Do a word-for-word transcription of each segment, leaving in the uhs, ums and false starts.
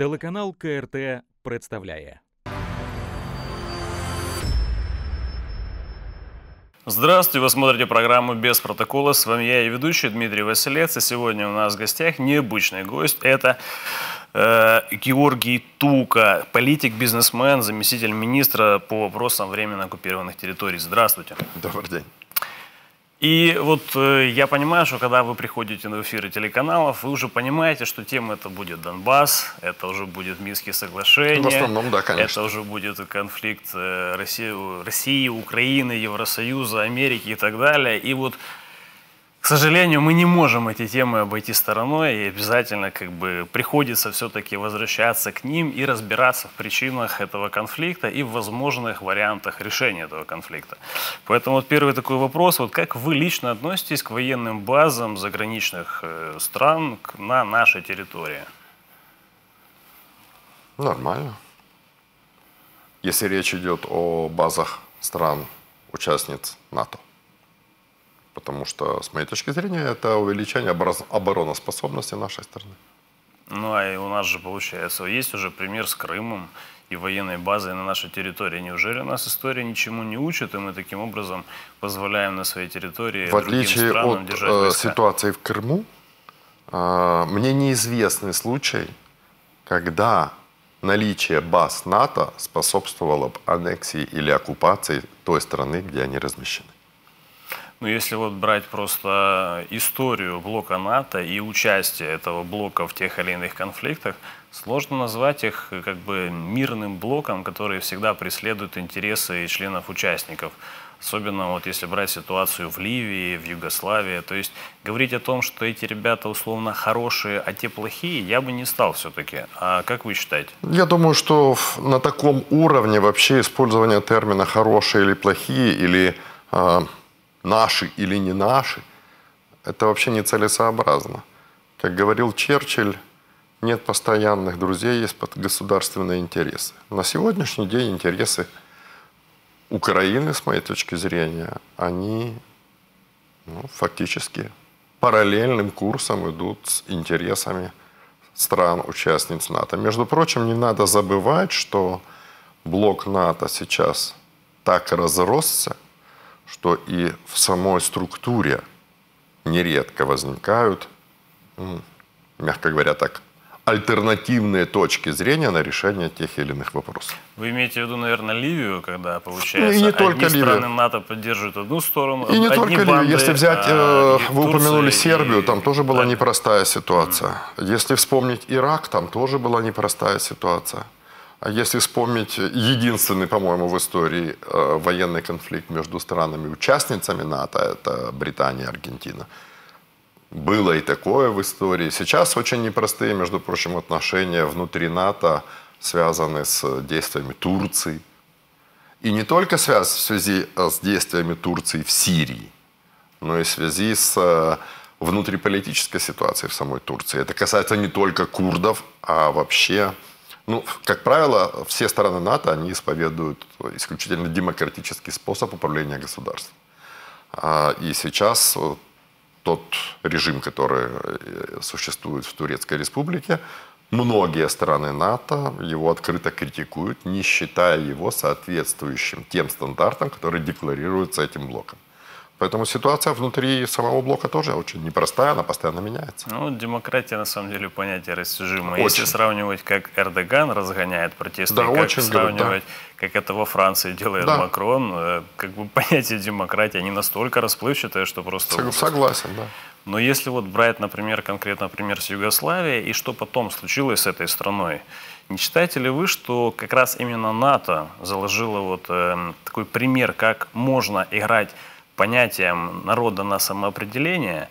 Телеканал КРТ представляє. Здравствуйте, вы смотрите программу «Без протокола». С вами я и ведущий Дмитрий Василец. И сегодня у нас в гостях необычный гость. Это э, Георгий Тука, политик, бизнесмен, заместитель министра по вопросам временно оккупированных территорий. Здравствуйте. Добрый день. И вот э, я понимаю, что когда вы приходите на эфиры телеканалов, вы уже понимаете, что тема это будет Донбасс, это уже будет Минские соглашения, в основном, да, конечно. Это уже будет конфликт э, России, России, Украины, Евросоюза, Америки и так далее. И вот, к сожалению, мы не можем эти темы обойти стороной, и обязательно как бы приходится все-таки возвращаться к ним и разбираться в причинах этого конфликта и в возможных вариантах решения этого конфликта. Поэтому вот первый такой вопрос, вот как вы лично относитесь к военным базам заграничных стран на нашей территории? Нормально. Если речь идет о базах стран-участниц НАТО. Потому что, с моей точки зрения, это увеличение обороноспособности нашей страны. Ну, а и у нас же, получается, есть уже пример с Крымом и военной базой на нашей территории. Неужели у нас история ничему не учит, и мы таким образом позволяем на своей территории в другим странам держать войска? В отличие от ситуации в Крыму, мне неизвестный случай, когда наличие баз НАТО способствовало аннексии или оккупации той страны, где они размещены. Ну, если вот брать просто историю блока НАТО и участие этого блока в тех или иных конфликтах, сложно назвать их как бы мирным блоком, который всегда преследует интересы членов-участников. Особенно вот если брать ситуацию в Ливии, в Югославии. То есть говорить о том, что эти ребята условно хорошие, а те плохие, я бы не стал все-таки. А как вы считаете? Я думаю, что на таком уровне вообще использование термина «хорошие» или «плохие» или э наши или не наши, это вообще нецелесообразно. Как говорил Черчилль, нет постоянных друзей, есть государственные интересы. На сегодняшний день интересы Украины, с моей точки зрения, они ну, фактически параллельным курсом идут с интересами стран-участниц НАТО. Между прочим, не надо забывать, что блок НАТО сейчас так разросся, что и в самой структуре нередко возникают, мягко говоря так, альтернативные точки зрения на решение тех или иных вопросов. Вы имеете в виду, наверное, Ливию, когда, получается, и не только одни страны НАТО поддерживают одну сторону, и не одни только банды, если взять, а, вы Турция, упомянули Сербию, и... там тоже была да. непростая ситуация. Mm-hmm. Если вспомнить Ирак, там тоже была непростая ситуация. Если вспомнить единственный, по-моему, в истории э, военный конфликт между странами-участницами НАТО, это Британия, Аргентина, было и такое в истории. Сейчас очень непростые, между прочим, отношения внутри НАТО связаны с действиями Турции. И не только в связи с действиями Турции в Сирии, но и в связи с внутриполитической ситуацией в самой Турции. Это касается не только курдов, а вообще... Ну, как правило, все страны НАТО, они исповедуют исключительно демократический способ управления государством. И сейчас тот режим, который существует в Турецкой Республике, многие страны НАТО его открыто критикуют, не считая его соответствующим тем стандартам, которые декларируются этим блоком. Поэтому ситуация внутри самого блока тоже очень непростая, она постоянно меняется. Ну, демократия, на самом деле, понятие растяжимое. Если сравнивать, как Эрдоган разгоняет протесты, да, как очень сравнивать, да. как это во Франции делает да. Макрон, как бы понятие демократии, они настолько расплывчатые, что просто... Сог, согласен, да. Но если вот брать, например, конкретно пример с Югославией, и что потом случилось с этой страной, не считаете ли вы, что как раз именно НАТО заложило вот э, такой пример, как можно играть понятием народа на самоопределение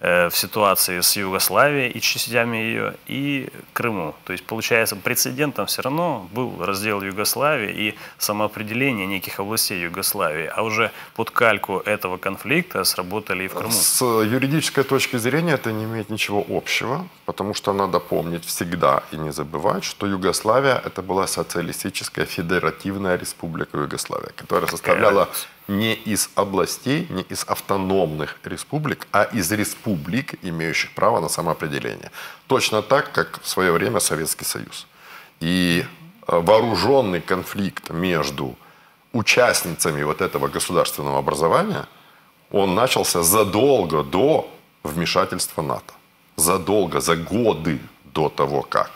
э, в ситуации с Югославией и частями ее, и Крыму. То есть, получается, прецедентом все равно был раздел Югославии и самоопределение неких областей Югославии, а уже под кальку этого конфликта сработали и в Крыму. С юридической точки зрения это не имеет ничего общего, потому что надо помнить всегда и не забывать, что Югославия — это была социалистическая федеративная республика Югославия, которая составляла... не из областей, не из автономных республик, а из республик, имеющих право на самоопределение. Точно так, как в свое время Советский Союз. И вооруженный конфликт между участницами вот этого государственного образования, он начался задолго до вмешательства НАТО. Задолго, за годы до того, как.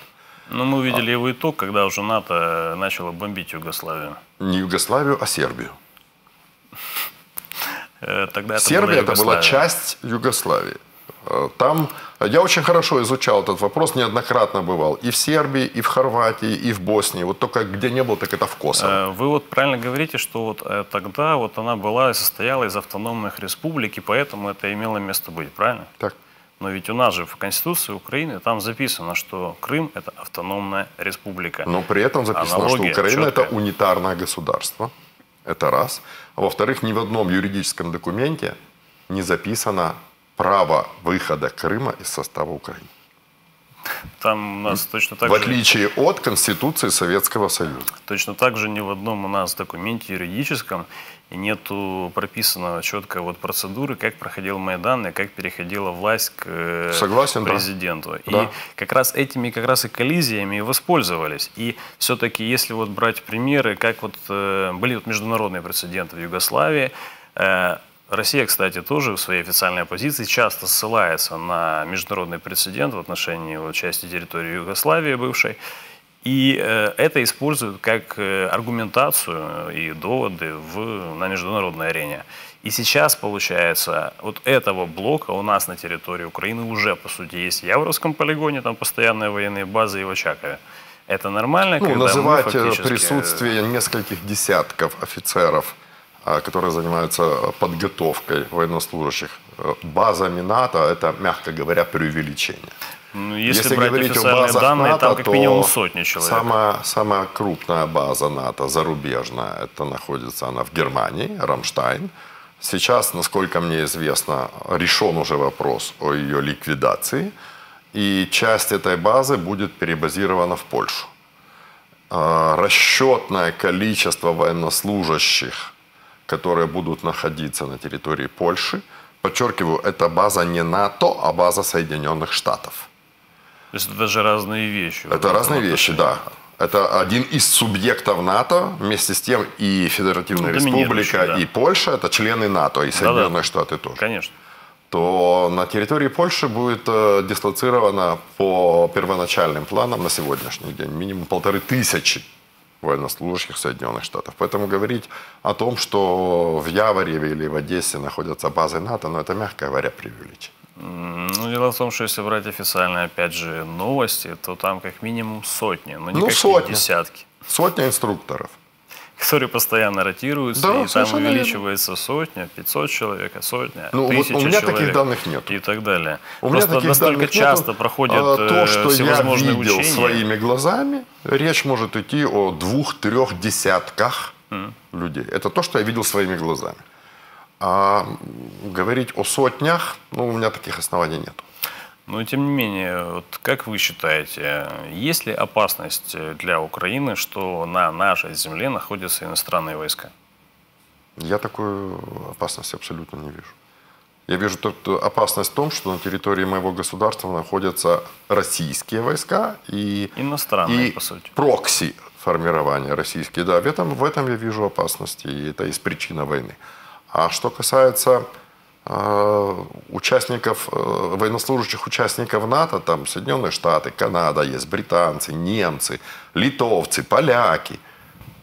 Но мы увидели а... его итог, когда уже НАТО начало бомбить Югославию. Не Югославию, а Сербию. Тогда это Сербия была это была часть Югославии. Там я очень хорошо изучал этот вопрос, неоднократно бывал и в Сербии, и в Хорватии, и в Боснии. Вот только где не было, так это в Косово. Вы вот правильно говорите, что вот тогда вот она была и состояла из автономных республик, и поэтому это имело место быть, правильно? Так. Но ведь у нас же в Конституции Украины там записано, что Крым – это автономная республика. Но при этом записано, аналогия, что Украина – это унитарное государство. Это раз. А во-вторых, ни в одном юридическом документе не записано право выхода Крыма из состава Украины. Там у нас точно так же... В отличие от Конституции Советского Союза. Точно так же ни в одном у нас документе юридическом нету прописанного четко вот процедуры, как проходил Майдан и как переходила власть к Согласен, президенту. Да. И да. как раз этими как раз и коллизиями воспользовались. И все-таки, если вот брать примеры, как вот были вот международные прецеденты в Югославии, Россия, кстати, тоже в своей официальной позиции часто ссылается на международный прецедент в отношении вот, части территории Югославии бывшей. И э, это используют как э, аргументацию и доводы в, на международной арене. И сейчас, получается, вот этого блока у нас на территории Украины уже, по сути, есть в Явровском полигоне, там постоянные военные базы и в Очакове. Это нормально? Ну, когда называть мы фактически... присутствие нескольких десятков офицеров, которые занимаются подготовкой военнослужащих базами НАТО, это, мягко говоря, преувеличение. Ну, если если говорить о базах данные, НАТО, там как минимум сотни человек. Самая, самая крупная база НАТО, зарубежная, это находится она в Германии, Рамштайн. Сейчас, насколько мне известно, решен уже вопрос о ее ликвидации. И часть этой базы будет перебазирована в Польшу. Расчетное количество военнослужащих, которые будут находиться на территории Польши. Подчеркиваю, это база не НАТО, а база Соединенных Штатов. То есть это даже разные вещи. Это разные вещи, да. Это один из субъектов НАТО, вместе с тем и Федеративная Республика, да. и Польша, это члены НАТО, и Соединенные да, Штаты да. тоже. Конечно. То на территории Польши будет дислоцировано по первоначальным планам на сегодняшний день минимум полторы тысячи военнослужащих Соединенных Штатов. Поэтому говорить о том, что в Явореве или в Одессе находятся базы НАТО, но это, мягко говоря, преувеличение. Ну, дело в том, что если брать официальные, опять же, новости, то там как минимум сотни, но не ну, как сотни. десятки. Сотня инструкторов. Которые постоянно ротируются, да, и там увеличивается верно. сотня, пятьсот человек, сотня, ну, тысяча вот у меня человек таких данных нет. И так далее. У Просто меня таких настолько данных часто нету. проходят то, что всевозможные я видел учения. своими глазами, речь может идти о двух-трех десятках mm. людей. Это то, что я видел своими глазами. А говорить о сотнях, ну, у меня таких оснований нет. Но, тем не менее, вот как вы считаете, есть ли опасность для Украины, что на нашей земле находятся иностранные войска? Я такую опасность абсолютно не вижу. Я вижу только опасность в том, что на территории моего государства находятся российские войска и, иностранные, и по сути. прокси формирования российские. Да, в этом, в этом я вижу опасность, и это из причины войны. А что касается... участников, военнослужащих участников НАТО, там Соединенные Штаты, Канада есть, британцы, немцы, литовцы, поляки.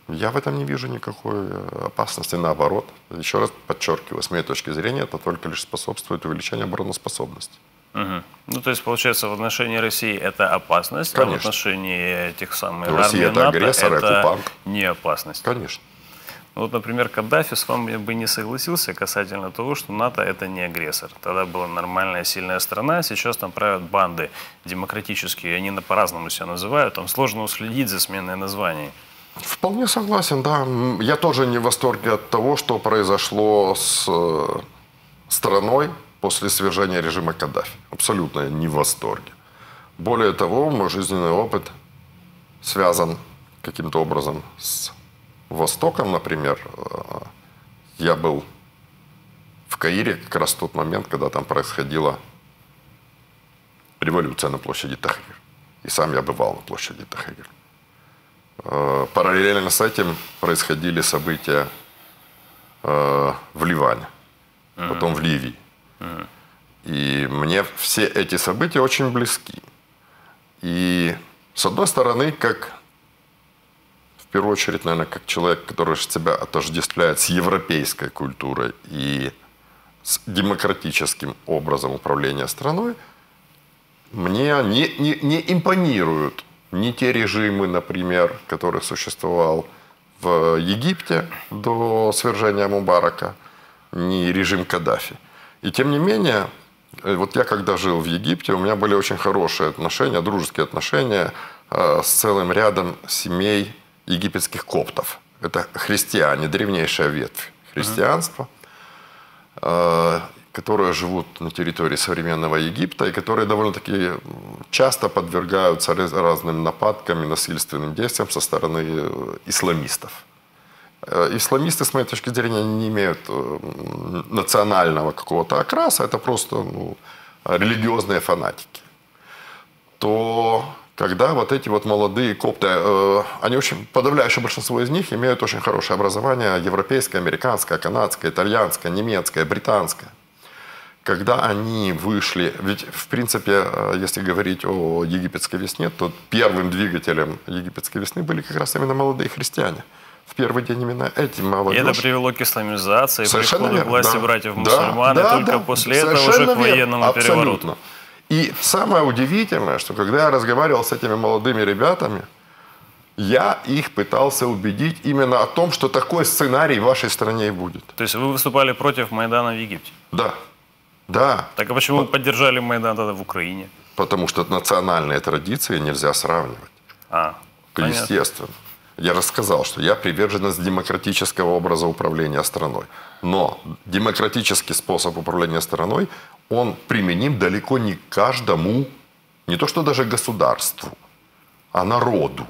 Я в этом не вижу никакой опасности, наоборот. Еще раз подчеркиваю, с моей точки зрения, это только лишь способствует увеличению обороноспособности. Угу. Ну, то есть, получается, в отношении России это опасность, Конечно. а в отношении тех самых армий НАТО это агрессор, это не опасность. Конечно. Вот, например, Каддафи с вами бы не согласился касательно того, что НАТО это не агрессор. Тогда была нормальная сильная страна, сейчас там правят банды демократические, они по-разному себя называют, там сложно уследить за сменой названий. Вполне согласен, да. Я тоже не в восторге от того, что произошло с страной после свержения режима Каддафи. Абсолютно не в восторге. Более того, мой жизненный опыт связан каким-то образом с Востоком, например, Я был в Каире как раз в тот момент, когда там происходила революция на площади Тахрир. И сам я бывал на площади Тахрир. Параллельно с этим происходили события в Ливане, mm-hmm. потом в Ливии. Mm-hmm. И мне все эти события очень близки. И с одной стороны, как в первую очередь, наверное, как человек, который себя отождествляет с европейской культурой и с демократическим образом управления страной, мне не, не, не импонируют ни те режимы, например, которые существовал в Египте до свержения Мубарака, ни режим Каддафи. И тем не менее, вот я когда жил в Египте, у меня были очень хорошие отношения, дружеские отношения с целым рядом семей египетских коптов. Это христиане, древнейшая ветвь христианства, mm-hmm. которые живут на территории современного Египта и которые довольно-таки часто подвергаются разным нападкам и насильственным действиям со стороны исламистов. Исламисты, с моей точки зрения, не имеют национального какого-то окраса, это просто ну, религиозные фанатики. То когда вот эти вот молодые копты, они очень, подавляющее большинство из них имеют очень хорошее образование, европейское, американское, канадское, итальянское, немецкое, британское. Когда они вышли, ведь в принципе, если говорить о египетской весне, то первым двигателем египетской весны были как раз именно молодые христиане. В первый день именно эти молодежь. Это привело к исламизации, совершенно приходу верно. К власти да. братьев-мусульман, да, да, только да. после совершенно этого уже верно. К военному абсолютно. Перевороту. И самое удивительное, что когда я разговаривал с этими молодыми ребятами, я их пытался убедить именно о том, что такой сценарий в вашей стране и будет. То есть вы выступали против Майдана в Египте? Да. Да. Так а почему По... вы поддержали Майдан тогда в Украине? Потому что национальные традиции нельзя сравнивать. А, естественно. Понятно. Я рассказал, что я приверженец демократического образа управления страной. Но демократический способ управления страной, он применим далеко не каждому, не то что даже государству, а народу.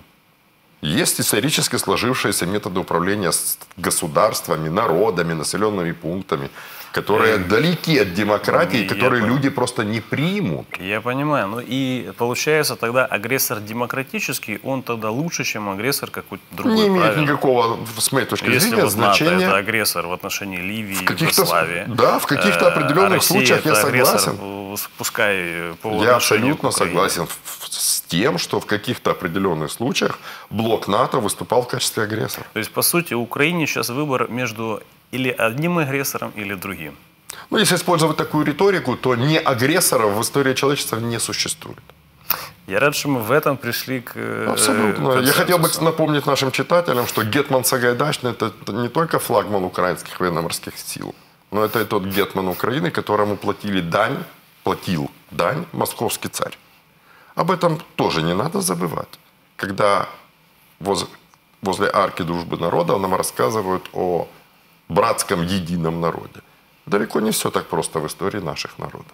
Есть исторически сложившиеся методы управления государствами, народами, населенными пунктами, которые далеки от демократии, которые люди просто не примут. Я понимаю. Ну и получается тогда агрессор демократический, он тогда лучше, чем агрессор какой-то другой. Не имеет никакого, с моей точки зрения, значения. Если это агрессор в отношении Ливии, Югославии. Да, в каких-то определенных случаях я согласен. Пускай по отношению к Украине. Я абсолютно согласен с тем, что в каких-то определенных случаях блок НАТО выступал в качестве агрессора. То есть, по сути, в Украине сейчас выбор между... или одним агрессором, или другим? Ну, если использовать такую риторику, то не агрессоров в истории человечества не существует. Я рад, что мы в этом пришли к... Абсолютно. К Я хотел бы напомнить нашим читателям, что гетман Сагайдачный – это не только флагман украинских военно-морских сил, но это и тот гетман Украины, которому платили дань, платил дань московский царь. Об этом тоже не надо забывать. Когда воз, возле арки дружбы народов нам рассказывают о... братском едином народе. Далеко не все так просто в истории наших народов.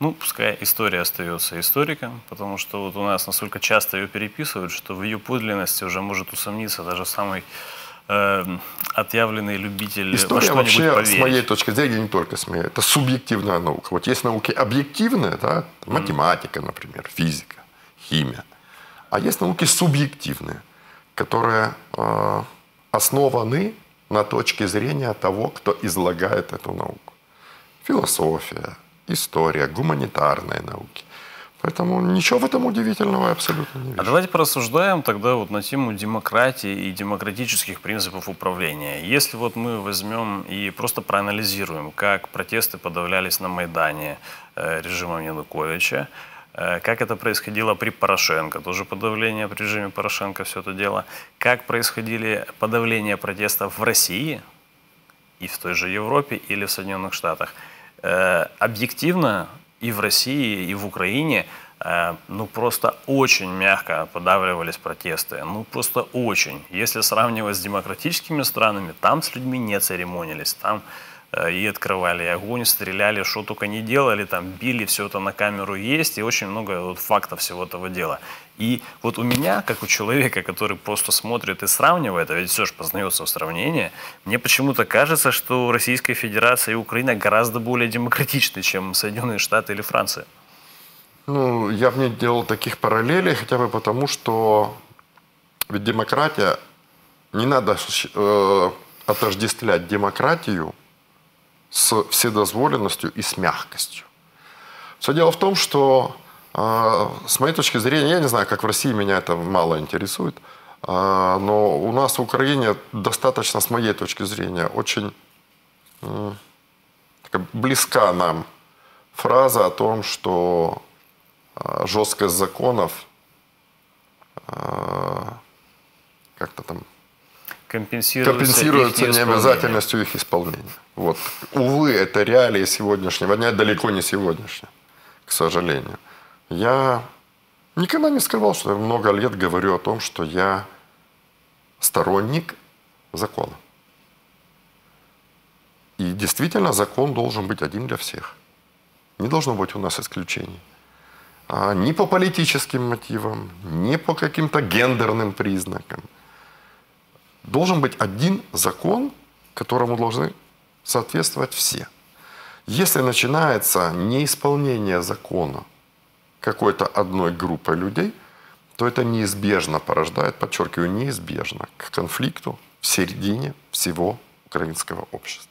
Ну, пускай история остается историком, потому что вот у нас настолько часто ее переписывают, что в ее подлинности уже может усомниться даже самый э, отъявленный любитель история во что-нибудь поверить. История вообще, с моей точки зрения, не только с моей, это субъективная наука. Вот есть науки объективные, да, математика, например, физика, химия. А есть науки субъективные, которые э, основаны... на точке зрения того, кто излагает эту науку. Философия, история, гуманитарные науки. Поэтому ничего в этом удивительного абсолютно не вижу. А давайте порассуждаем тогда вот на тему демократии и демократических принципов управления. Если вот мы возьмем и просто проанализируем, как протесты подавлялись на Майдане режимом Януковича, как это происходило при Порошенко, тоже подавление при режиме Порошенко, все это дело. Как происходили подавления протестов в России и в той же Европе или в Соединенных Штатах. Объективно и в России, и в Украине ну просто очень мягко подавливались протесты. Ну просто очень. Если сравнивать с демократическими странами, там с людьми не церемонились, там... и открывали огонь, стреляли, что только не делали, там били, все это на камеру есть, и очень много вот фактов всего этого дела. И вот у меня, как у человека, который просто смотрит и сравнивает, а ведь все же познается в сравнении, мне почему-то кажется, что Российская Федерация и Украина гораздо более демократичны, чем Соединенные Штаты или Франция. Ну, я бы не делал таких параллелей, хотя бы потому, что ведь демократия, не надо э, отождествлять демократию с вседозволенностью и с мягкостью. Все дело в том, что э, с моей точки зрения, я не знаю, как в России, меня это мало интересует, э, но у нас в Украине достаточно, с моей точки зрения, очень э, близка нам фраза о том, что э, жесткость законов э, как-то там компенсируется необязательностью их исполнения. Вот. Увы, это реалии сегодняшнего дня, далеко не сегодняшнего, к сожалению. Я никогда не скрывал, что я много лет говорю о том, что я сторонник закона. И действительно, закон должен быть один для всех. Не должно быть у нас исключений. А ни по политическим мотивам, ни по каким-то гендерным признакам. Должен быть один закон, которому должны соответствовать все. Если начинается неисполнение закона какой-то одной группы людей, то это неизбежно порождает, подчеркиваю, неизбежно к конфликту в середине всего украинского общества.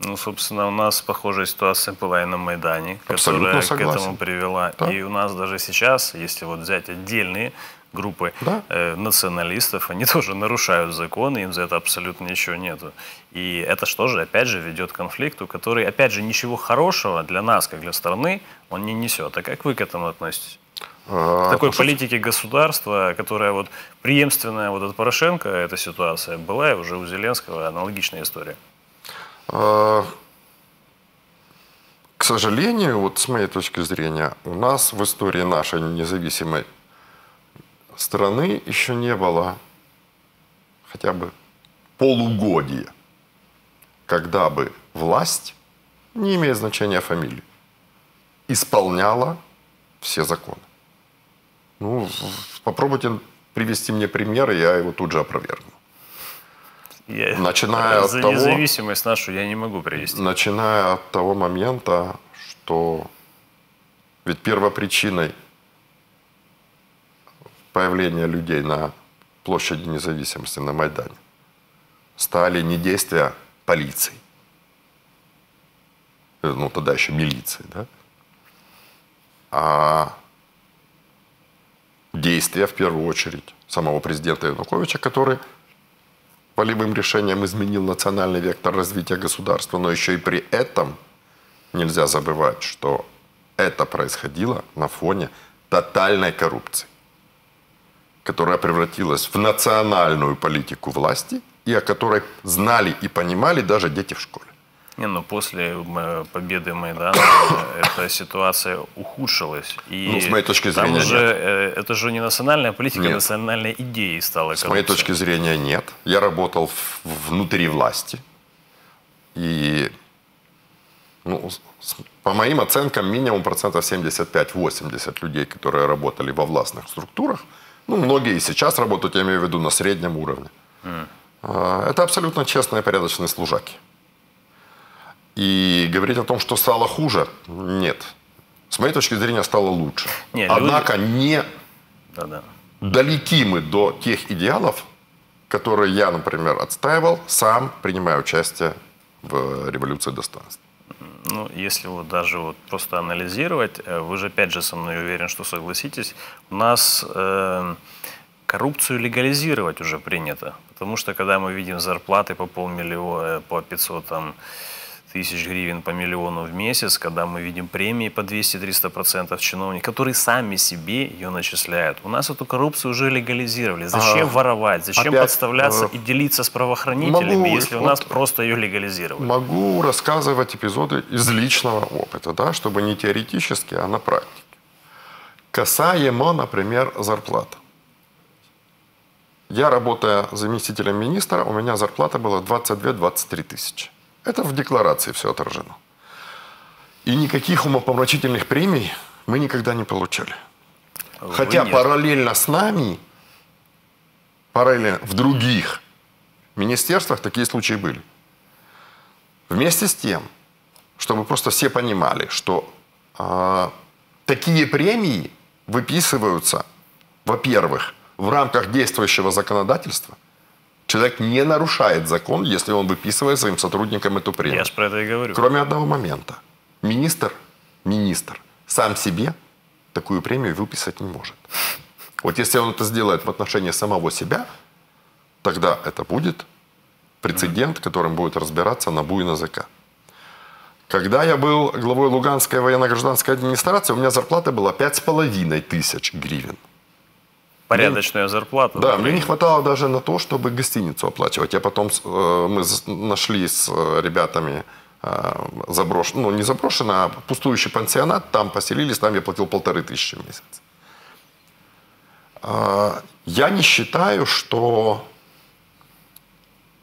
Ну, собственно, у нас похожая ситуация была и на Майдане, абсолютно которая согласен. К этому привела. Да. И у нас даже сейчас, если вот взять отдельные группы да. э, националистов, они тоже нарушают закон, и им за это абсолютно ничего нету. И это что же, опять же, ведет к конфликту, который, опять же, ничего хорошего для нас, как для страны, он не несет. А как вы к этому относитесь? А, к такой послушайте. Политике государства, которая вот преемственная вот от Порошенко, эта ситуация была, и уже у Зеленского аналогичная история. А, к сожалению, вот с моей точки зрения, у нас в истории нашей независимой страны еще не было хотя бы полугодия, когда бы власть, не имея значения фамилии, исполняла все законы. Ну, попробуйте привести мне пример, и я его тут же опровергну. Я начиная от того, независимость нашу я не могу привести. Начиная от того момента, что ведь первопричиной появление людей на площади независимости, на Майдане, стали не действия полиции, ну тогда еще милиции, да, а действия, в первую очередь, самого президента Януковича, который волевым решением изменил национальный вектор развития государства, но еще и при этом нельзя забывать, что это происходило на фоне тотальной коррупции, которая превратилась в национальную политику власти, и о которой знали и понимали даже дети в школе. Не, ну после победы Майдана эта ситуация ухудшилась. И ну, с моей точки зрения, уже, нет. Это же не национальная политика, нет. А национальная идея стала. С коррупция. Моей точки зрения, нет. Я работал внутри власти. И ну, по моим оценкам, минимум процентов семьдесят пять — восемьдесят людей, которые работали во властных структурах, ну, многие и сейчас работают, я имею в виду, на среднем уровне. Mm. Это абсолютно честные, порядочные служаки. И говорить о том, что стало хуже, нет. С моей точки зрения, стало лучше. Нет, Однако люди... не Да-да. Далеки мы до тех идеалов, которые я, например, отстаивал, сам принимая участие в революции достоинства. Ну, если вот даже вот просто анализировать, вы же опять же со мной уверен, что согласитесь, у нас э, коррупцию легализировать уже принято. Потому что когда мы видим зарплаты по полмиллиона, по пятьсот там, тысяч гривен по миллиону в месяц, когда мы видим премии по двести-триста процентов чиновников, которые сами себе ее начисляют, у нас эту коррупцию уже легализировали. Зачем а, воровать, зачем опять, подставляться а, и делиться с правоохранителями, могу, если вот, у нас просто ее легализировали? Могу рассказывать эпизоды из личного опыта, да, чтобы не теоретически, а на практике. Касаемо, например, зарплаты. Я, работая заместителем министра, у меня зарплата была двадцать две — двадцать три тысячи. Это в декларации все отражено. И никаких умопомрачительных премий мы никогда не получали. Вы Хотя нет. параллельно с нами, параллельно в других министерствах такие случаи были. Вместе с тем, чтобы просто все понимали, что э, такие премии выписываются, во-первых, в рамках действующего законодательства. Человек не нарушает закон, если он выписывает своим сотрудникам эту премию. Я же про это и говорю. Кроме одного момента. Министр, министр сам себе такую премию выписать не может. Вот если он это сделает в отношении самого себя, тогда это будет прецедент, которым будет разбираться НАБУ и НАЗК. Когда я был главой Луганской военно-гражданской администрации, у меня зарплата была пять с половиной тысяч гривен. Порядочная мне, зарплата. Да, мне не хватало даже на то, чтобы гостиницу оплачивать. Я потом, э, мы нашли с ребятами э, заброш... ну, не заброшенный, а пустующий пансионат. Там поселились, там я платил полторы тысячи в месяц. Э, я не считаю, что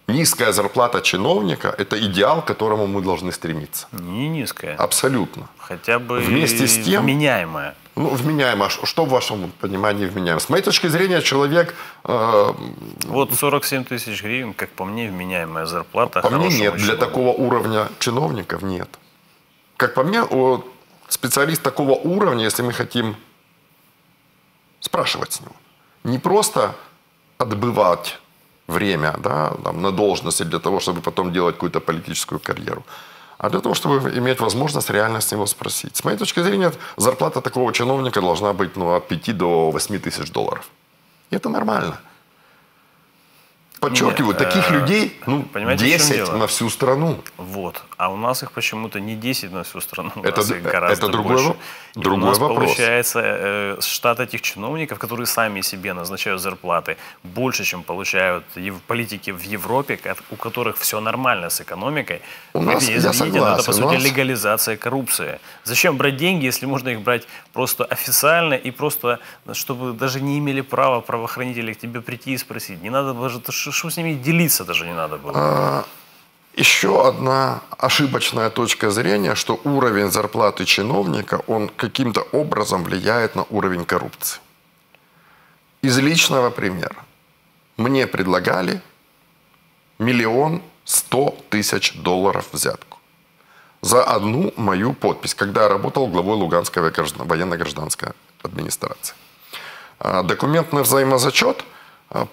низкая зарплата чиновника – это идеал, к которому мы должны стремиться. Не низкая. Абсолютно. Хотя бы вместе с тем, вменяемая. Ну, вменяемо. Что в вашем понимании вменяемо? С моей точки зрения, человек... Э, вот сорок семь тысяч гривен, как по мне, вменяемая зарплата. По мне нет. Для такого уровня чиновников нет. Как по мне, специалист такого уровня, если мы хотим спрашивать с него, не просто отбывать время, да, там, на должности для того, чтобы потом делать какую-то политическую карьеру, а для того, чтобы иметь возможность реально с него спросить. С моей точки зрения, зарплата такого чиновника должна быть ну, от пяти до восьми тысяч долларов. И это нормально. Подчеркиваю, Нет, таких э, людей ну, десять на всю страну. Вот. А у нас их почему-то не десять на всю страну. Это, это другой, другой у нас вопрос. Получается, э, штат этих чиновников, которые сами себе назначают зарплаты, больше, чем получают политики в Европе, у которых все нормально с экономикой. У нас, извините, я согласен, но это, по сути, нас... легализация коррупции. Зачем брать деньги, если можно их брать просто официально и просто, чтобы даже не имели права правоохранители к тебе прийти и спросить. Не надо даже... Что с ними делиться даже не надо было. Еще одна ошибочная точка зрения, что уровень зарплаты чиновника, он каким-то образом влияет на уровень коррупции. Из личного примера. Мне предлагали миллион сто тысяч долларов взятку за одну мою подпись, когда я работал главой Луганской военно-гражданской администрации. Документный взаимозачет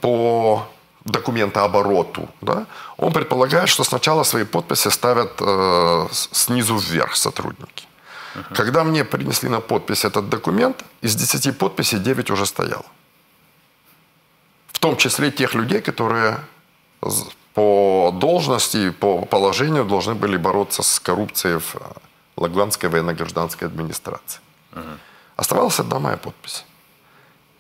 по... документообороту, да, он предполагает, что сначала свои подписи ставят э, снизу вверх сотрудники. Uh-huh. Когда мне принесли на подпись этот документ, из десяти подписей девять уже стояло. В том числе тех людей, которые по должности, по положению должны были бороться с коррупцией в Луганской военно-гражданской администрации. Uh-huh. Оставалась одна моя подпись.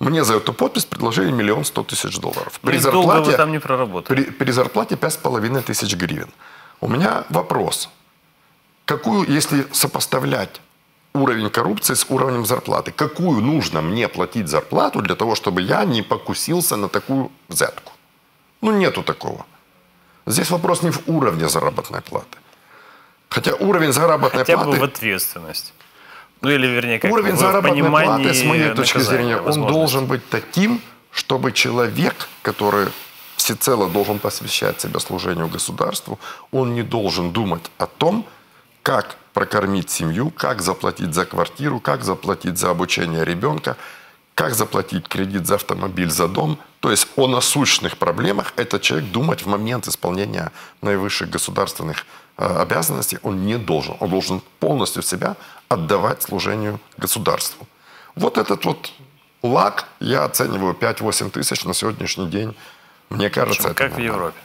Мне за эту подпись предложили миллион сто тысяч долларов. При зарплате, там не проработали. При, при зарплате пять с половиной тысяч гривен. У меня вопрос. Какую, если сопоставлять уровень коррупции с уровнем зарплаты, какую нужно мне платить зарплату для того, чтобы я не покусился на такую взятку? Ну, нету такого. Здесь вопрос не в уровне заработной платы. Хотя уровень заработной Хотя платы... Хотя бы в ответственность. Ну, или, вернее, как уровень заработной платы, с моей точки зрения, он должен быть таким, чтобы человек, который всецело должен посвящать себя служению государству, он не должен думать о том, как прокормить семью, как заплатить за квартиру, как заплатить за обучение ребенка, как заплатить кредит за автомобиль, за дом. То есть о насущных проблемах этот человек думать в момент исполнения наивысших государственных обязанностей он не должен. Он должен полностью себя отдавать служению государству. Вот этот вот лаг я оцениваю пять-восемь тысяч на сегодняшний день. Мне кажется, как в Европе.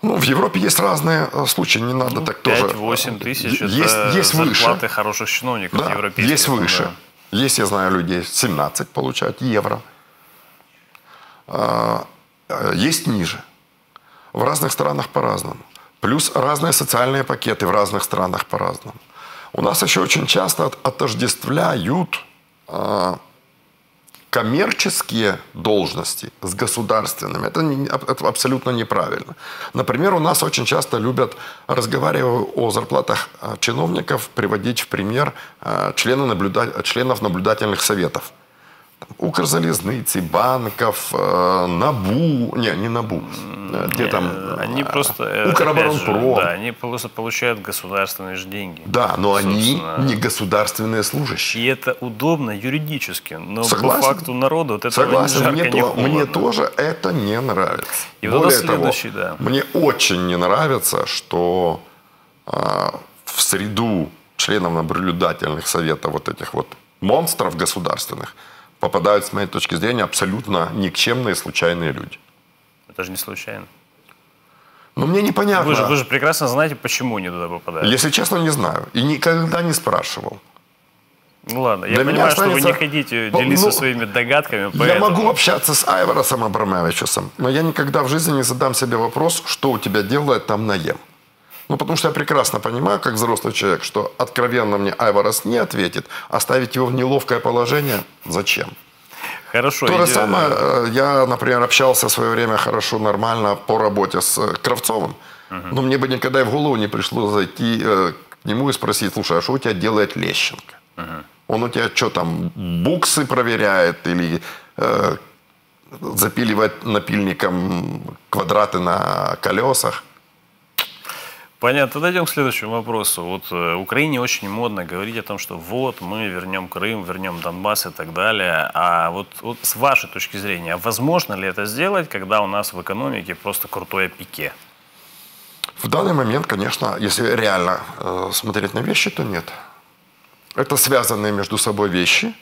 Ну, в Европе есть разные случаи, не надо ну, так тоже. пять-восемь тысяч есть, это есть зарплаты выше. Хороших чиновников да, европейских. Есть выше. Да. Есть, я знаю, людей семнадцать получают евро. Есть ниже. В разных странах по-разному. Плюс разные социальные пакеты в разных странах по-разному. У нас еще очень часто отождествляют э, коммерческие должности с государственными. Это, не, это абсолютно неправильно. Например, у нас очень часто любят, разговаривая о зарплатах чиновников, приводить в пример члены наблюда... членов наблюдательных советов. Укрзалезницы, банков, НАБУ, не, не НАБУ, где не, там, они просто, Укроборонпром. Да, они просто получают государственные же деньги. Да, но собственно. Они не государственные служащие. И это удобно юридически, но Согласен. По факту народу вот этого Согласен. Не жарко, мне, не то, мне тоже это не нравится. И более того, да. мне очень не нравится, что а, в среду членов наблюдательных советов вот этих вот монстров государственных попадают, с моей точки зрения, абсолютно никчемные, случайные люди. Это же не случайно. Ну, мне непонятно. Вы же, вы же прекрасно знаете, почему они туда попадают. Если честно, не знаю. И никогда не спрашивал. Ну, ладно. Я Для понимаю, останется... что вы не хотите делиться ну, ну, своими догадками. Поэтому... Я могу общаться с Айварасом Абрамовичусом, но я никогда в жизни не задам себе вопрос, что у тебя делает там наем. Ну, потому что я прекрасно понимаю, как взрослый человек, что откровенно мне Айварас не ответит, оставить его в неловкое положение зачем? Хорошо. То идеально. Же самое, я, например, общался в свое время хорошо, нормально по работе с Кравцовым, угу. но мне бы никогда и в голову не пришло зайти э, к нему и спросить, слушай, а что у тебя делает Лещенко? Угу. Он у тебя что там, буксы проверяет или... Э, запиливает напильником квадраты на колесах? Понятно. Дойдем к следующему вопросу. Вот в Украине очень модно говорить о том, что вот мы вернем Крым, вернем Донбасс и так далее. А вот, вот с вашей точки зрения, возможно ли это сделать, когда у нас в экономике просто крутое пике? В данный момент, конечно, если реально э, смотреть на вещи, то нет. Это связанные между собой вещи.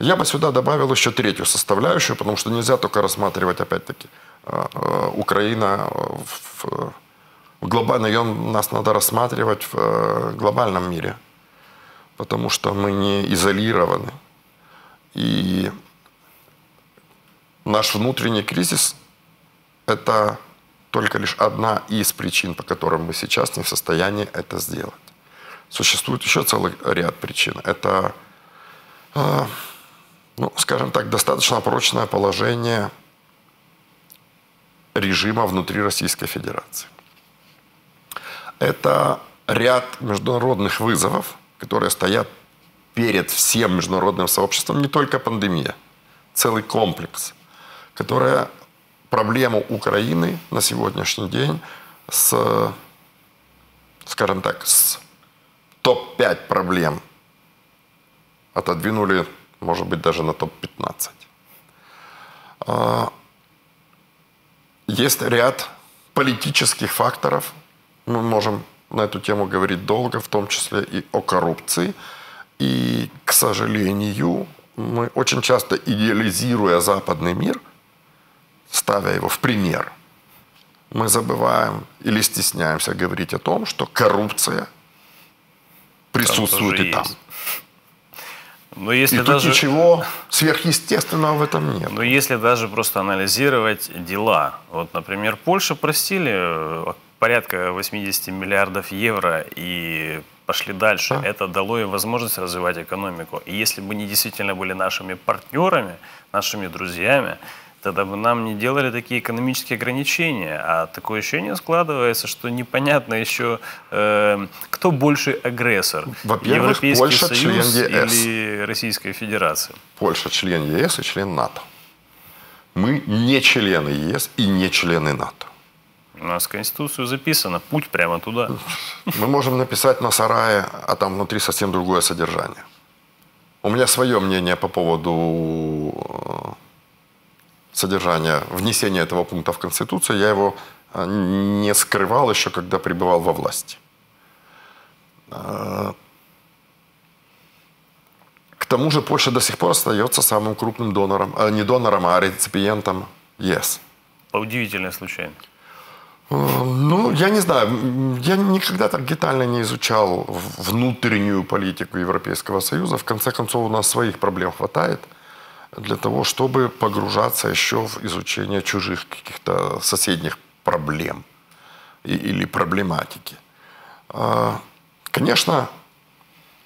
Я бы сюда добавил еще третью составляющую, потому что нельзя только рассматривать, опять-таки, э, э, Украина в... Глобально ее нас надо рассматривать в э, глобальном мире, потому что мы не изолированы. И наш внутренний кризис – это только лишь одна из причин, по которым мы сейчас не в состоянии это сделать. Существует еще целый ряд причин. Это, э, ну, скажем так, достаточно прочное положение режима внутри Российской Федерации. Это ряд международных вызовов, которые стоят перед всем международным сообществом, не только пандемия, целый комплекс, которая проблему Украины на сегодняшний день с, скажем так, с топ пять проблем отодвинули, может быть, даже на топ пятнадцать. Есть ряд политических факторов. Мы можем на эту тему говорить долго, в том числе и о коррупции. И, к сожалению, мы очень часто, идеализируя западный мир, ставя его в пример, мы забываем или стесняемся говорить о том, что коррупция присутствует и там. Но если и даже... тут ничего сверхъестественного в этом нет. Но если даже просто анализировать дела. Вот, например, Польша простили... порядка восьмидесяти миллиардов евро и пошли дальше. Да. Это дало им возможность развивать экономику. И если бы они действительно были нашими партнерами, нашими друзьями, тогда бы нам не делали такие экономические ограничения. А такое ощущение складывается, что непонятно еще, э, кто больше агрессор. Во-первых, Польша член Е С или Российская Федерация. Польша член Е С и член НАТО. Мы не члены Е С и не члены НАТО. У нас в Конституцию записано, путь прямо туда. Мы можем написать на сарае, а там внутри совсем другое содержание. У меня свое мнение по поводу содержания, внесения этого пункта в Конституцию. Я его не скрывал еще, когда пребывал во власти. К тому же Польша до сих пор остается самым крупным донором, а не донором, а реципиентом Е С. По удивительной случайности. Ну, я не знаю, я никогда так детально не изучал внутреннюю политику Европейского Союза. В конце концов, у нас своих проблем хватает для того, чтобы погружаться еще в изучение чужих каких-то соседних проблем или проблематики. Конечно,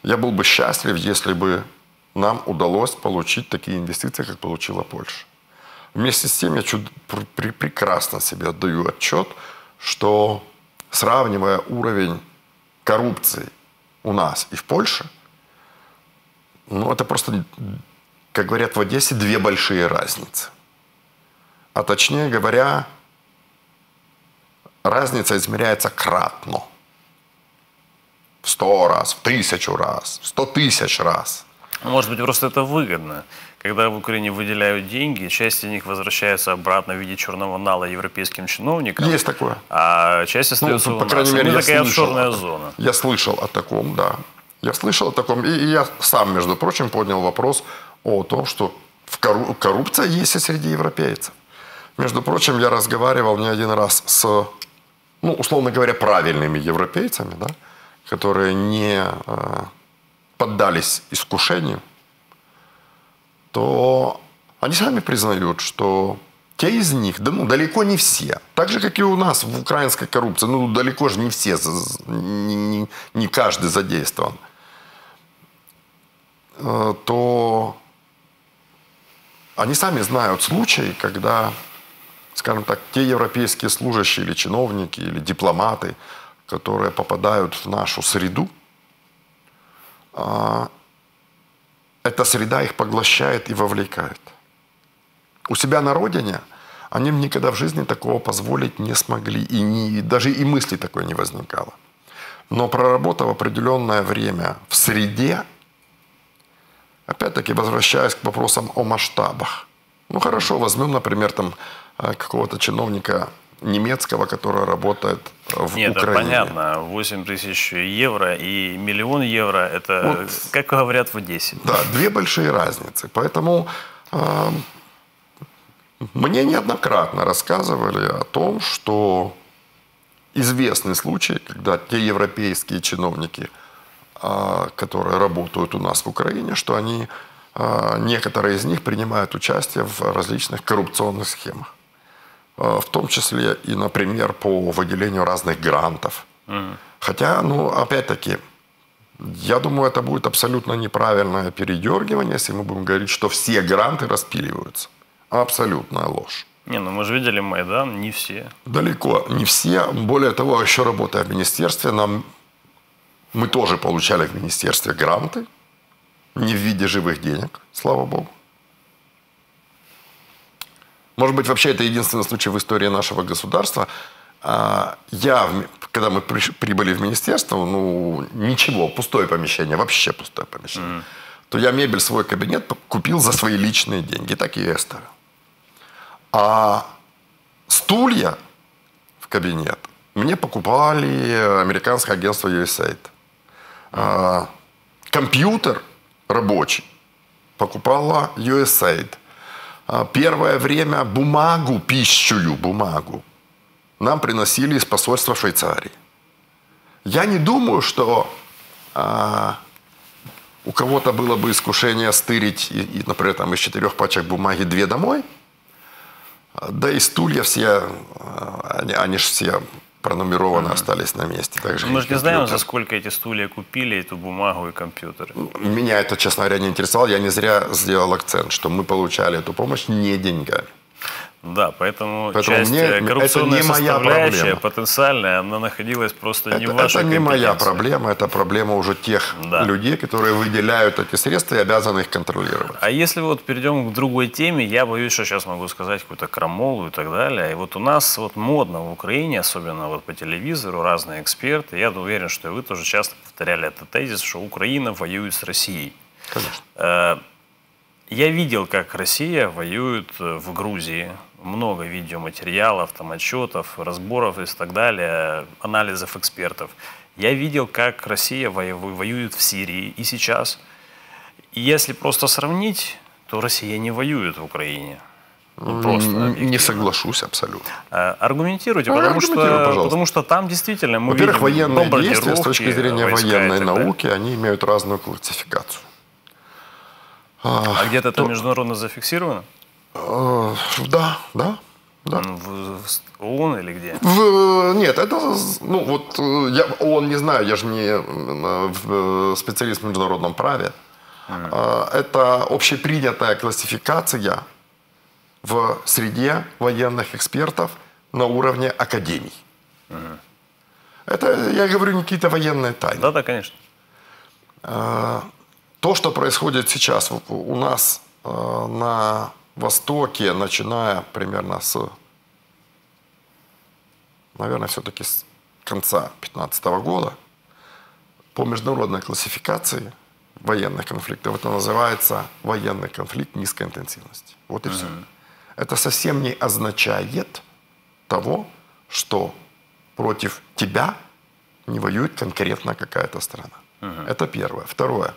я был бы счастлив, если бы нам удалось получить такие инвестиции, как получила Польша. Вместе с тем я чуть пр- прекрасно себе отдаю отчет, что сравнивая уровень коррупции у нас и в Польше, ну это просто, как говорят в Одессе, две большие разницы. А точнее говоря, разница измеряется кратно. В сто раз, в тысячу раз, в сто тысяч раз. Может быть, просто это выгодно. Когда в Украине выделяют деньги, часть из них возвращается обратно в виде черного нала европейским чиновникам. Есть такое. А часть остается ну, по у нас. Крайней мере, я такая слышал, офшорная зона. Я слышал о таком, да. Я слышал о таком. И, и я сам, между прочим, поднял вопрос о том, что в корру- коррупция есть и среди европейцев. Между прочим, я разговаривал не один раз с, ну, условно говоря, правильными европейцами, да, которые не э, поддались искушению, то они сами признают, что те из них, да, ну, далеко не все, так же, как и у нас в украинской коррупции, ну, далеко же не все, не, не, не каждый задействован, то они сами знают случаи, когда, скажем так, те европейские служащие или чиновники, или дипломаты, которые попадают в нашу среду, эта среда их поглощает и вовлекает. У себя на родине они никогда в жизни такого позволить не смогли. И не, даже и мысли такой не возникало. Но проработав определенное время в среде, опять-таки возвращаясь к вопросам о масштабах. Ну хорошо, возьмем, например, там какого-то чиновника немецкого, который работает в Нет, Украине. Нет, понятно. восемь тысяч евро и миллион евро, это, вот, как говорят в Одессе. Да, две большие разницы. Поэтому э, мне неоднократно рассказывали о том, что известны случаи, когда те европейские чиновники, э, которые работают у нас в Украине, что они, э, некоторые из них принимают участие в различных коррупционных схемах. В том числе и, например, по выделению разных грантов. Mm. Хотя, ну, опять-таки, я думаю, это будет абсолютно неправильное передергивание, если мы будем говорить, что все гранты распиливаются. Абсолютная ложь. Не, ну мы же видели Майдан, не все. Далеко не все. Более того, еще работая в министерстве, нам... мы тоже получали в министерстве гранты, не в виде живых денег, слава богу. Может быть, вообще это единственный случай в истории нашего государства. Я, когда мы прибыли в министерство, ну, ничего, пустое помещение, вообще пустое помещение, mm-hmm. то я мебель, свой кабинет купил за свои личные деньги, так и оставил. А стулья в кабинет мне покупали американское агентство ю эс эй ай ди. Mm-hmm. Компьютер рабочий покупала ю эс эй ай ди. Первое время бумагу, пищую бумагу, нам приносили из посольства Швейцарии. Я не думаю, что а, у кого-то было бы искушение стырить, и, и, например, там, из четырех пачек бумаги две домой. Да и стулья все, они, они же все пронумерованы mm-hmm. остались на месте. Мы же не компьютер. Знаем, за сколько эти стулья купили, эту бумагу и компьютеры. Меня это, честно говоря, не интересовало. Я не зря сделал акцент, что мы получали эту помощь не деньгами. Да, поэтому, поэтому часть мне, коррупционная составляющая, потенциальная, она находилась просто это, не в вашей компетенции. Это не моя проблема, это проблема уже тех да. людей, которые выделяют эти средства и обязаны их контролировать. А если вот перейдем к другой теме, я боюсь, что сейчас могу сказать какую-то крамолу и так далее. И вот у нас вот модно в Украине, особенно вот по телевизору, разные эксперты, я уверен, что вы тоже часто повторяли этот тезис, что Украина воюет с Россией. Конечно. Я видел, как Россия воюет в Грузии. Много видеоматериалов, там, отчетов, разборов и так далее, анализов экспертов. Я видел, как Россия воюет в Сирии и сейчас. И если просто сравнить, то Россия не воюет в Украине. Ну, просто не соглашусь абсолютно. Аргументируйте, а, потому, аргументируй, что, потому что там действительно мы видим бомбардировки. Во-первых, военные действия с точки зрения военной науки, они имеют разную классификацию. А, а где-то это международно зафиксировано? Э, да, да, да. В, в ООН или где? В, нет, это, ну вот, я ООН не знаю, я же не специалист в международном праве. Это общепринятая классификация в среде военных экспертов на уровне академий. Mm. Это, я говорю, не какие-то военные тайны. Да-да, конечно. То, что происходит сейчас у нас на Востоке, начиная примерно с, наверное, все-таки с конца пятнадцатого года, по международной классификации военных конфликтов, это называется военный конфликт низкой интенсивности. Вот и mm-hmm. все. Это совсем не означает того, что против тебя не воюет конкретно какая-то страна. Uh-huh. Это первое. Второе.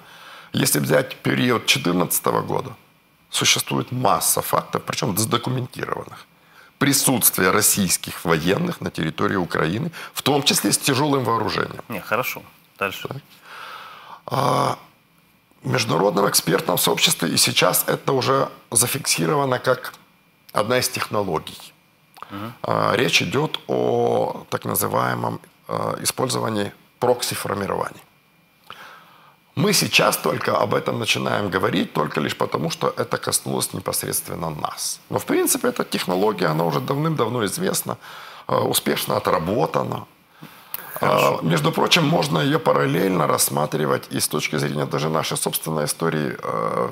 Если взять период две тысячи четырнадцатого года, существует масса фактов, причем задокументированных, присутствия российских военных на территории Украины, в том числе с тяжелым вооружением. Не, хорошо. Дальше. А, в международном экспертном сообществе и сейчас это уже зафиксировано как одна из технологий. Uh-huh. Речь идет о так называемом использовании прокси-формирований. Мы сейчас только об этом начинаем говорить, только лишь потому, что это коснулось непосредственно нас. Но, в принципе, эта технология, она уже давным-давно известна, успешно отработана. Хорошо. Между прочим, можно ее параллельно рассматривать и с точки зрения даже нашей собственной истории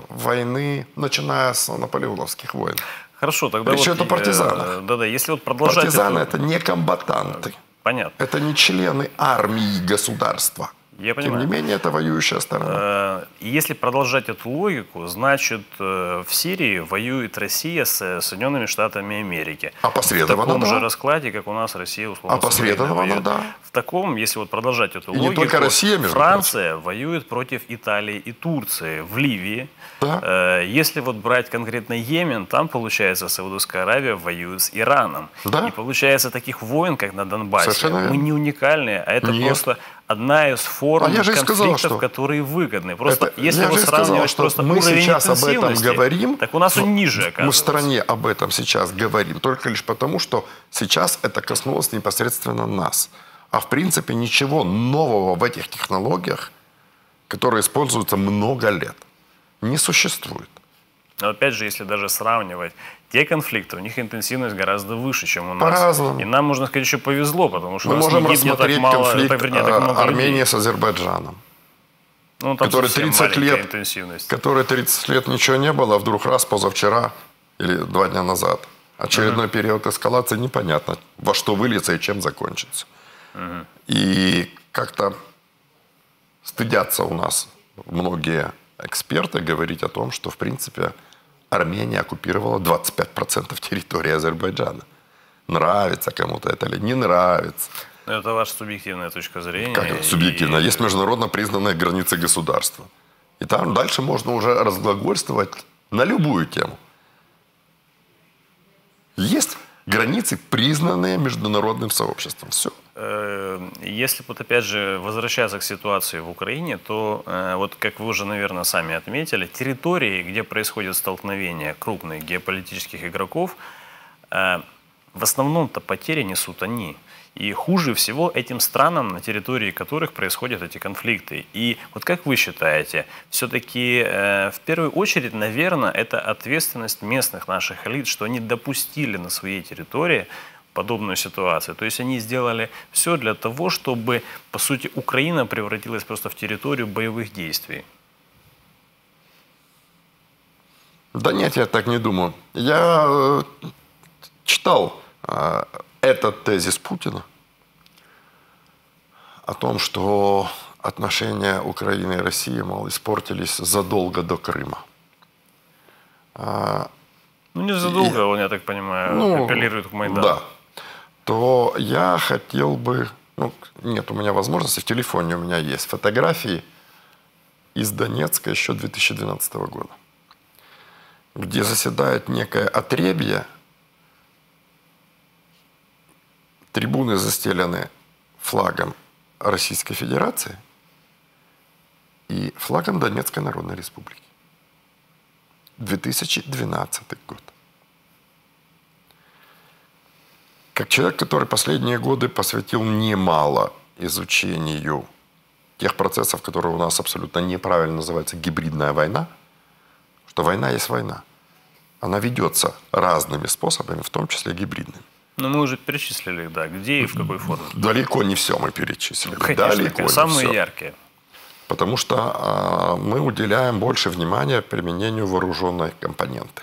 войны, начиная с наполеоновских войн. Хорошо, тогда Речь вот... это партизаны. Да-да, если вот продолжать... Партизаны это... – это не комбатанты. Понятно. Это не члены армии государства. Я понимаю. Тем не менее, это воюющая сторона. Если продолжать эту логику, значит, в Сирии воюет Россия с Соединенными Штатами Америки. Опосредованно, в таком да. же раскладе, как у нас Россия, условно. Опосредованно, да. В таком, если вот продолжать эту и логику, не только Россия, Франция прочим. воюет против Италии и Турции в Ливии. Да. Если вот брать конкретно Йемен, там, получается, Саудовская Аравия воюет с Ираном. Да. И получается, таких войн, как на Донбассе, Совершенно мы не уникальные, а это Нет. просто... одна из форм а конфликтов, сказал, что... которые выгодны. Просто это... если вы сравниваете, что просто мы сейчас об этом говорим, так у нас он ниже оказывается. Мы в стране об этом сейчас говорим только лишь потому, что сейчас это коснулось непосредственно нас. А в принципе ничего нового в этих технологиях, которые используются много лет, не существует. Но опять же, если даже сравнивать те конфликты, у них интенсивность гораздо выше, чем у нас. И нам, можно сказать, еще повезло, потому что мы можем рассмотреть конфликт так, вернее, так много Армении людей. с Азербайджаном, ну, который, тридцать лет, который тридцать лет ничего не было, а вдруг раз позавчера или два дня назад. Очередной угу. период эскалации, непонятно, во что выльется и чем закончится. Угу. И как-то стыдятся у нас многие эксперты говорить о том, что в принципе... Армения оккупировала двадцать пять процентов территории Азербайджана. Нравится кому-то это или не нравится. Но это ваша субъективная точка зрения. Как это субъективно? И... Есть международно признанные границы государства. И там дальше можно уже разглагольствовать на любую тему. Есть границы, признанные международным сообществом. Все. Если вот опять же возвращаться к ситуации в Украине, то вот как вы уже, наверное, сами отметили, территории, где происходит столкновение крупных геополитических игроков, в основном-то потери несут они. И хуже всего этим странам, на территории которых происходят эти конфликты. И вот как вы считаете, все-таки э, в первую очередь, наверное, это ответственность местных наших элит, что они допустили на своей территории подобную ситуацию. То есть они сделали все для того, чтобы, по сути, Украина превратилась просто в территорию боевых действий. Да нет, я так не думаю. Я э, читал... Э, Этот тезис Путина о том, что отношения Украины и России, мол, испортились задолго до Крыма. Ну, не задолго, и, он, я так понимаю, ну, апеллирует к Майдану. Да. То я хотел бы... Ну, нет, у меня возможности, в телефоне у меня есть фотографии из Донецка еще две тысячи двенадцатого года, где заседает некое отребье. Трибуны застелены флагом Российской Федерации и флагом Донецкой Народной Республики. две тысячи двенадцатый год. Как человек, который последние годы посвятил немало изучению тех процессов, которые у нас абсолютно неправильно называются гибридная война, что война есть война. Она ведется разными способами, в том числе гибридными. Но мы уже перечислили, да, где и в какой форме. Далеко не все мы перечислили. Ну, конечно, далеко не самые все. Яркие. Потому что э, мы уделяем больше внимания применению вооруженной компоненты.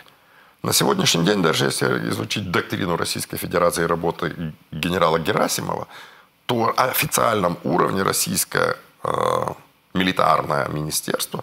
На сегодняшний день, даже если изучить доктрину Российской Федерации и работы генерала Герасимова, то на официальном уровне российское э, милитарное министерство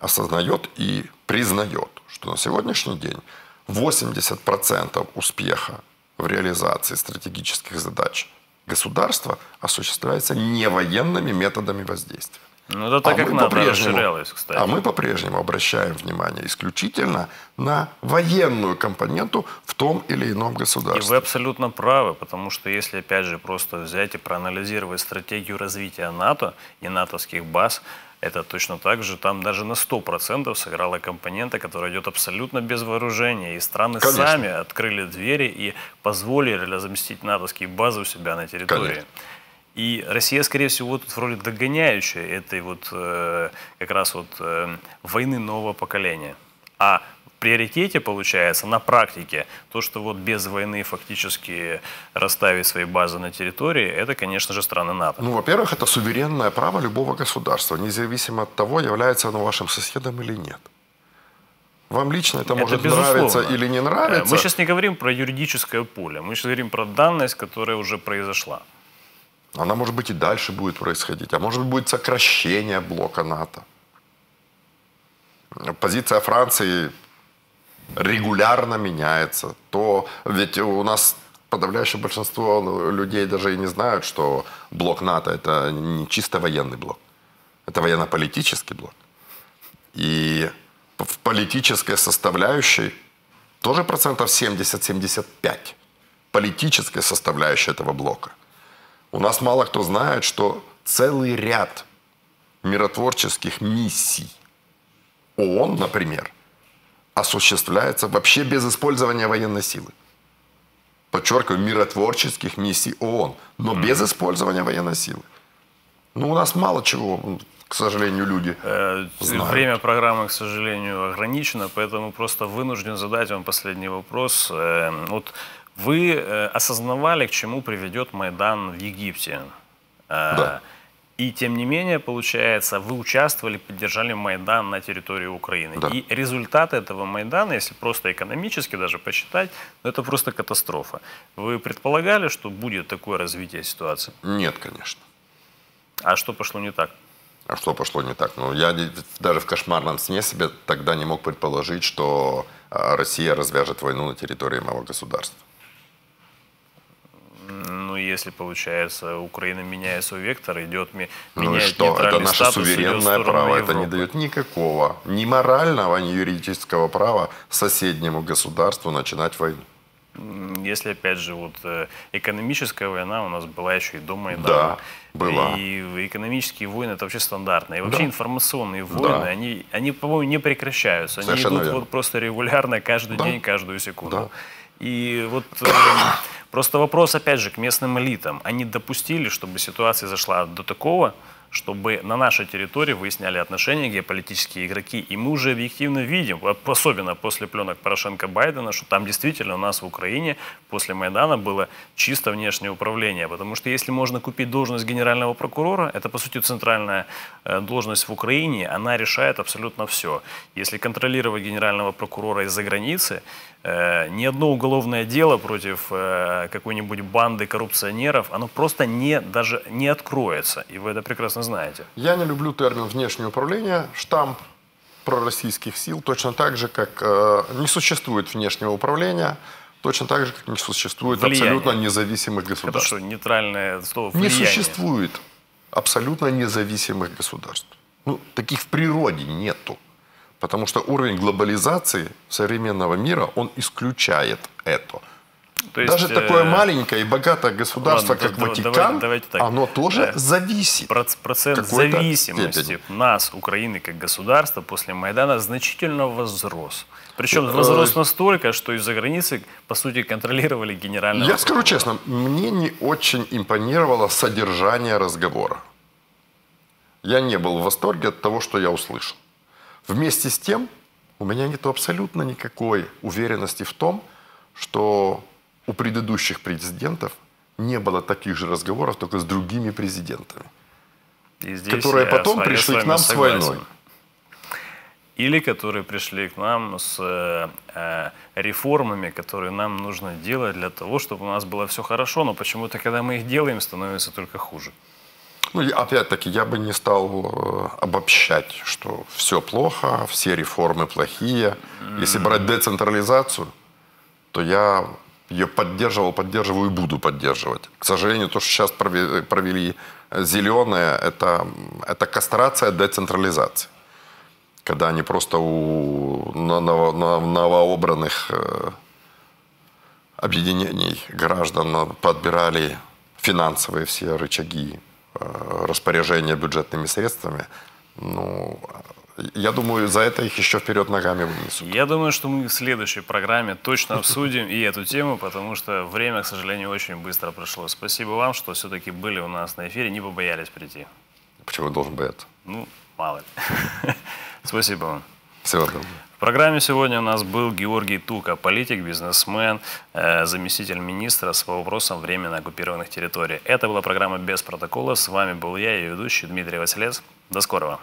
осознает и признает, что на сегодняшний день восемьдесят процентов успеха в реализации стратегических задач государства осуществляется не военными методами воздействия. Ну, это так, а как мы по-прежнему, кстати. А мы по-прежнему обращаем внимание исключительно на военную компоненту в том или ином государстве. И вы абсолютно правы, потому что если, опять же, просто взять и проанализировать стратегию развития НАТО и натовских баз, это точно так же, там даже на сто процентов сыграла компонента, которая идет абсолютно без вооружения. И страны, конечно, сами открыли двери и позволили разместить натовские базы у себя на территории. Конечно. И Россия, скорее всего, тут в роли догоняющей этой вот э, как раз вот э, войны нового поколения. А в приоритете, получается, на практике, то, что вот без войны фактически расставить свои базы на территории, это, конечно же, страны НАТО. Ну, во-первых, это суверенное право любого государства, независимо от того, является оно вашим соседом или нет. Вам лично это, это может безусловно. Нравиться или не нравится. Мы сейчас не говорим про юридическое поле, мы сейчас говорим про данность, которая уже произошла. Она, может быть, и дальше будет происходить. А может быть, будет сокращение блока НАТО. Позиция Франции регулярно меняется. То ведь у нас подавляющее большинство людей даже и не знают, что блок НАТО – это не чисто военный блок. Это военно-политический блок. И в политической составляющей тоже процентов семьдесят-семьдесят пять политической составляющей этого блока. У нас мало кто знает, что целый ряд миротворческих миссий ООН, например, осуществляется вообще без использования военной силы. Подчеркиваю, миротворческих миссий ООН, но без использования военной силы. Ну, у нас мало чего, к сожалению, люди э, знают. Время программы, к сожалению, ограничено, поэтому просто вынужден задать вам последний вопрос. Э, вот... Вы осознавали, к чему приведет Майдан в Египте. Да. И тем не менее, получается, вы участвовали, поддержали Майдан на территории Украины. Да. И результаты этого Майдана, если просто экономически даже посчитать, это просто катастрофа. Вы предполагали, что будет такое развитие ситуации? Нет, конечно. А что пошло не так? А что пошло не так? Ну, я даже в кошмарном сне себе тогда не мог предположить, что Россия развяжет войну на территории моего государства. Ну, если, получается, Украина меняет свой вектор, идет, меняет ну и что? Это наше суверенное право. Это не дает никакого ни морального, ни юридического права соседнему государству начинать войну. Если, опять же, вот экономическая война у нас была еще и до Майдана. Да, была. И экономические войны – это вообще стандартно. И вообще да. информационные войны, да. они, они по-моему, не прекращаются. Они Совершенно идут вот просто регулярно, каждый да. день, каждую секунду. Да. И вот э, просто вопрос, опять же, к местным элитам. Они допустили, чтобы ситуация зашла до такого, чтобы на нашей территории выясняли отношения геополитические игроки. И мы уже объективно видим, особенно после пленок Порошенко-Байдена, что там действительно у нас в Украине после Майдана было чисто внешнее управление. Потому что если можно купить должность генерального прокурора, это, по сути, центральная должность в Украине, она решает абсолютно все. Если контролировать генерального прокурора из-за границы, ни одно уголовное дело против какой-нибудь банды коррупционеров, оно просто не, даже не откроется. И вы это прекрасно знаете. Я не люблю термин «внешнее управление», штамп пророссийских сил, точно так же, как э, не существует внешнего управления, точно так же, как не существует влияние. Абсолютно независимых государств. Это что, нейтральное слово «влияние»? Не существует абсолютно независимых государств. Ну, таких в природе нету. Потому что уровень глобализации современного мира, он исключает это. То есть, даже такое маленькое и богатое государство, ладно, как Ватикан, давайте, давайте так. оно тоже зависит. Процент зависимости степени. Нас, Украины, как государства, после Майдана значительно возрос. Причем возрос настолько, что из-за границы, по сути, контролировали генерального. Я скажу честно, мне не очень импонировало содержание разговора. я не был в восторге от того, что я услышал. Вместе с тем, у меня нет абсолютно никакой уверенности в том, что у предыдущих президентов не было таких же разговоров, только с другими президентами, которые потом пришли к нам с войной. Или которые пришли к нам с э, реформами, которые нам нужно делать для того, чтобы у нас было все хорошо, но почему-то, когда мы их делаем, становится только хуже. Ну, опять-таки, я бы не стал обобщать, что все плохо, все реформы плохие. Если брать децентрализацию, то я ее поддерживал, поддерживаю и буду поддерживать. К сожалению, то, что сейчас провели зеленые, это, это кастрация децентрализации. Когда они просто у новообранных объединений граждан подбирали финансовые все рычаги распоряжения бюджетными средствами, ну, я думаю, за это их еще вперед ногами вынесут. Я думаю, что мы в следующей программе точно обсудим и эту тему, потому что время, к сожалению, очень быстро прошло. Спасибо вам, что все-таки были у нас на эфире, не побоялись прийти. Почему должен бояться? Ну, мало ли. Спасибо вам. Всего доброго. В программе сегодня у нас был Георгий Тука, политик, бизнесмен, заместитель министра с вопросом временно оккупированных территорий. Это была программа «Без протокола». С вами был я, ее ведущий Дмитрий Василец. До скорого.